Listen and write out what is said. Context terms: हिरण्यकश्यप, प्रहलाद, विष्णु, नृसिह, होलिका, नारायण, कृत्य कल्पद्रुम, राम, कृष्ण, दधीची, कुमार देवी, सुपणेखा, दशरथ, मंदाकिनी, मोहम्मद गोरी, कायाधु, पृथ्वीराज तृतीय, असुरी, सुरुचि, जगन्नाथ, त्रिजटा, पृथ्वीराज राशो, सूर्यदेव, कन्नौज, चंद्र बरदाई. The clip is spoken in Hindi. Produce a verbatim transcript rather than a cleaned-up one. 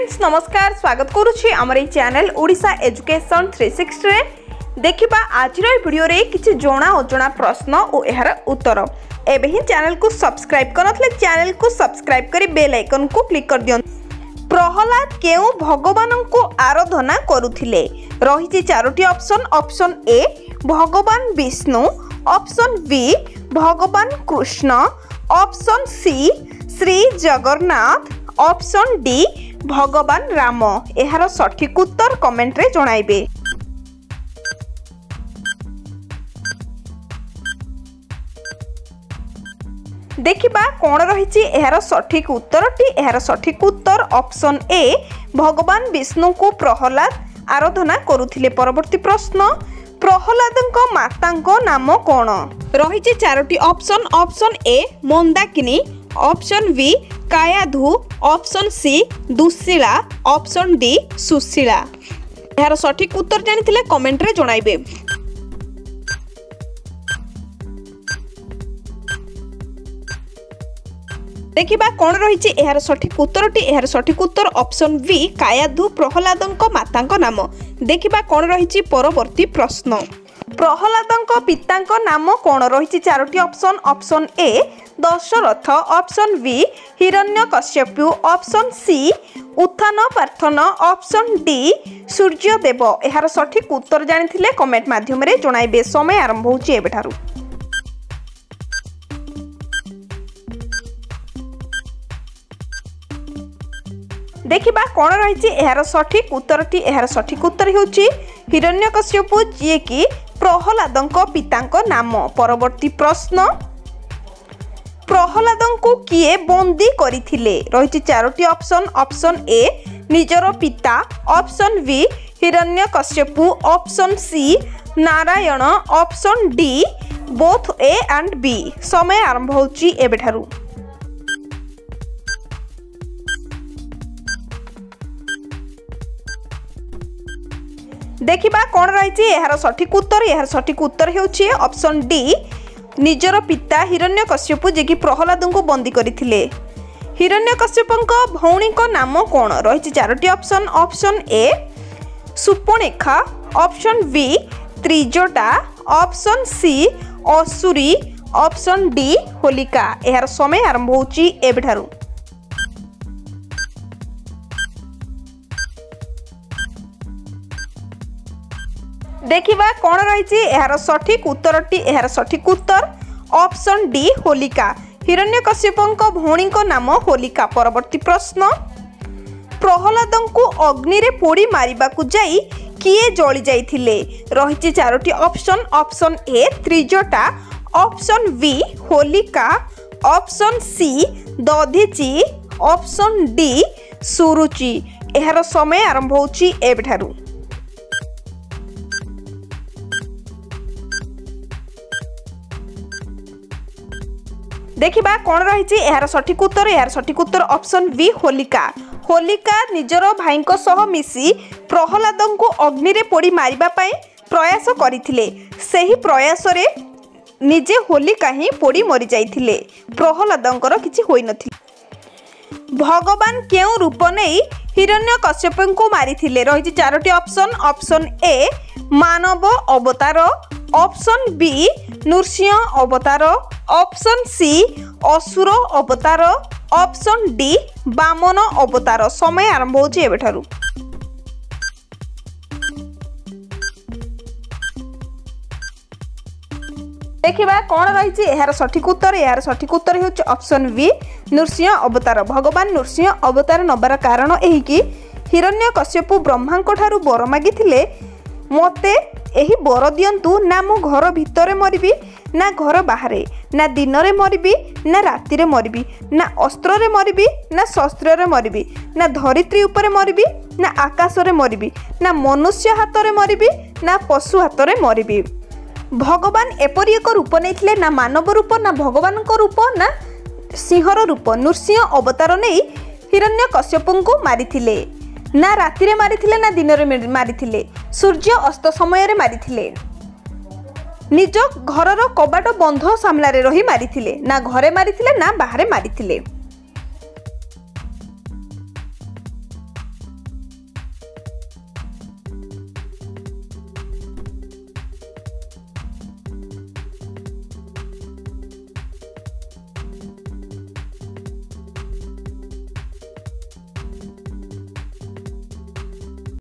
फ्रेंड्स नमस्कार स्वागत करुच्ची आमर ये channel Odisha education three sixty रे देखिबा आज वीडियो रे किछि जोणा अजोणा प्रश्न और यार उत्तर। एबे ही चैनल को सब्सक्राइब करनथले चैनल को सब्सक्राइब करी बेल आइकन को क्लिक कर दियौ। प्रहलाद केउ भगवान को आराधना करुथिले रहिछि चारोटी ऑप्शन। ऑप्शन ए भगवान विष्णु, ऑप्शन बी भगवान कृष्ण, option C Shri जगन्नाथ, option D भगवान राम। यार सठिक उत्तर कमेंट रे जणाइबे। देखिबा कोण रहिछि यार सठिक उत्तरटी। यार सठिक उत्तर ऑप्शन ए भगवान विष्णु को प्रहलाद आराधना करुथिले। परवर्ती प्रश्न प्रहलादंको मातांको नाम कोण रहिछि चारोटी option. Option A मंदाकिनी, option B कायाधु, option C Dushila, option D Sushila. यार सठिक उत्तर जानिथिले कमेंट रे जणाइबे। देखिबा कोण रहिछि यार सठिक उत्तरटी। यार सठिक उत्तर ऑप्शन बी कायाधु प्रहलादंको मातांको नाम। देखिबा कोण रहिछि परवर्ती प्रश्न प्रहलादंको पितांको नाम कोण रहिछि चारोटी option. Option A दशरथ, option B हिरण्यकश्यप, option C उत्थान प्रार्थना, ऑप्शन डी सूर्यदेव। यार सठिक उत्तर जानिथिले कमेंट माध्यम रे जणाइबे। समय आरंभ होउछि एबेठारु। देखिबा कोण रहिछि यार सठिक उत्तरटी। यार सठिक उत्तर हेउछि हिरण्यकश्यप जे कि प्रहलादंको पितांको नाम। परवर्ती प्रश्न प्रहलादंको किए बंदी करिथिले रहिछि चारोटी ऑप्शन। ऑप्शन ए निजरो पिता, option B हिरण्यकश्यप, option C नारायण, option D both A and B. समय आरंभ होउछि एबेठारु। देखिबा कोण रहिछि यार सठिक उत्तर। यार सठिक उत्तर हेउछि ऑप्शन डी निजर पिता हिरण्यकश्यप जे कि प्रहलादंको बंदी करिथिले। हिरण्यकश्यपंको भौणीको नाम कोण रहिछि चारोटी option. Option A सुपणेखा, option B त्रिजटा, option C असुरी, ऑप्शन डी होलिका। यार समय आरंभ होउछि एबेठारु। देखिबा कोण रहिछि यार सठिक उत्तरटी। यार सठिक उत्तर ऑप्शन डी होलिका। हिरण्यकश्यपंको भौणीको नाम होलिका। परवर्ती प्रश्न प्रहलादंको अग्नि रे पोड़ी मारिबाकु जाई किए जळि जाइथिले रहिछि चारोटी option. Option A त्रिजटा, option B होलिका, option C दधीची, option D सुरुचि। यार समय आरंभ होउछि एबेठारु। देखिबा कोण रहिछि यार सठिक उत्तर। यार सठिक उत्तर ऑप्शन बी होलिका। होलिका निजर भाईको सह मिसी प्रहलादंको अग्नि रे पोड़ी मारिबा पई प्रयास करिथिले। सेही प्रयास रे निजे होलिका ही पोड़ी मरि जाइथिले। प्रहलादंकर किछि होई नथिले। भगवान केउ रूप नै हिरण्यकश्यपंको मारिथिले रहिछि चारोटी ऑप्शन। ऑप्शन ए मानव अवतार, ऑप्शन बी नृसिह अवतार, ऑप्शन सी असुर अवतार, ऑप्शन डी बामन अवतार। समय आरंभ होउछि एबेठारु। देखिबा कोण रहिछि यार सठिक उत्तर। यार सठिक उत्तर हेउछि ऑप्शन बी नृसिह अवतार। भगवान नृसिह अवतार नबार कारण एही कि हिरण्यकश्यप ब्रह्मांको ठारु बर मागिथिले मते एही बर दियंतु ना मो घर भितरे मरिबी ना घर बाहरे, ना दिन रे मरिबी ना राति रे मरिबी, ना अस्त्र रे मरिबी ना शस्त्र रे मरिबी, ना धरित्री उपरे मरिबी ना आकाश रे मरिबी, ना मनुष्य हाथ रे मरिबी ना पशु हाथ रे मरिबी। भगवान एपरि एक रूप नैथिले ना मानव रूप ना भगवान को रूप ना सिंहर रूप। नृसिह अवतार नै हिरण्यकश्यपंको मारिथिले। ना राति रे मारिथिले ना दिन रे मारिथिले। सूर्य अस्त समय रे मारिथिले। निज घर कबाट बंध सामने रही मारिथिले। ना घरे मारिथिले ना बाहरे मारिथिले।